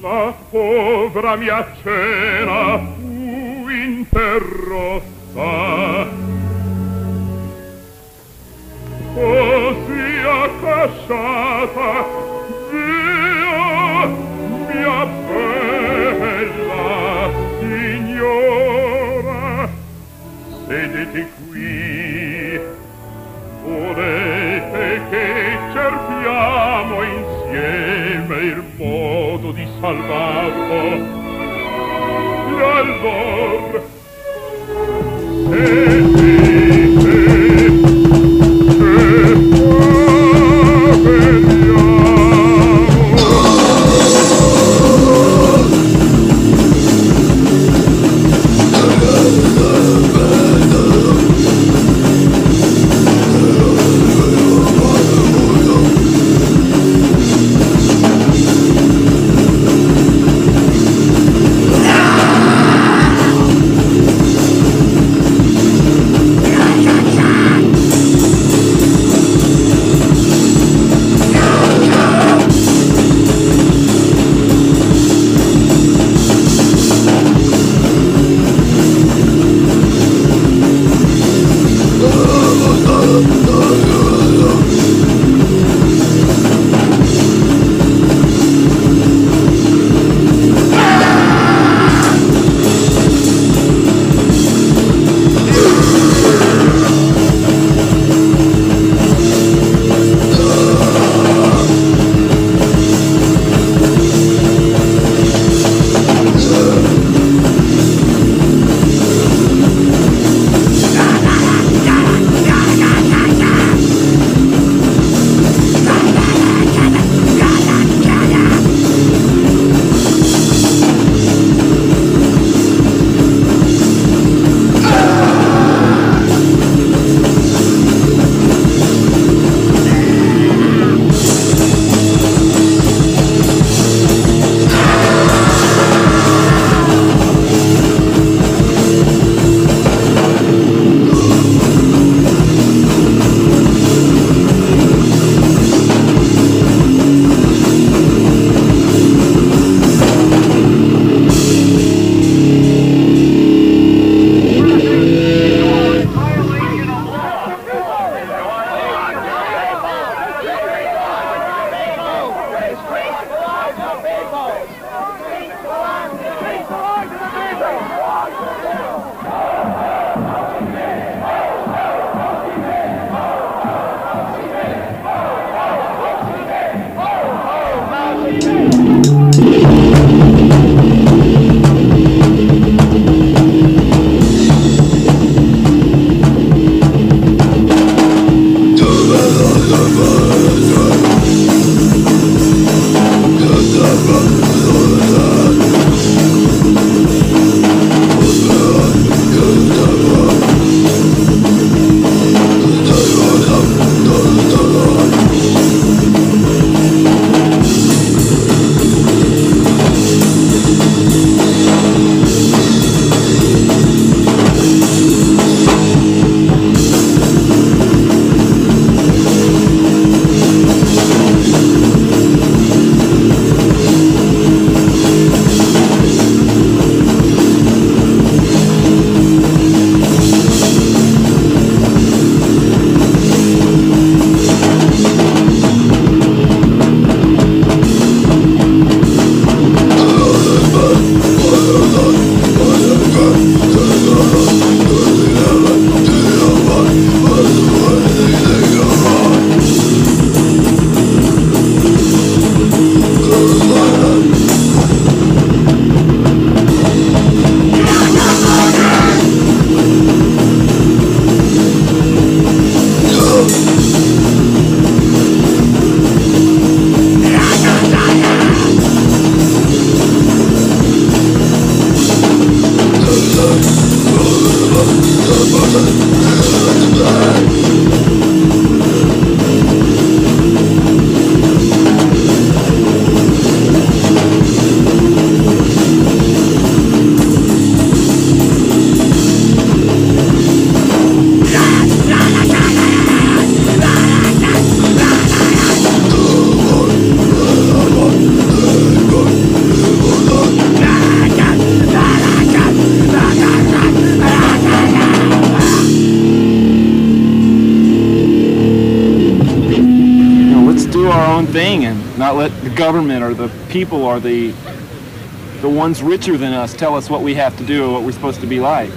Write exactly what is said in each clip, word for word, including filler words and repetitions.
La povera mia cena fu interrotta, così accasciata, Dio, mia bella signora, sedete qui, volete che cerchiamo insieme il modo di salvarlo, e allora, sedete, Not let the government or the people or the the ones richer than us tell us what we have to do or what we're supposed to be like.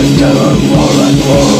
Never more and more.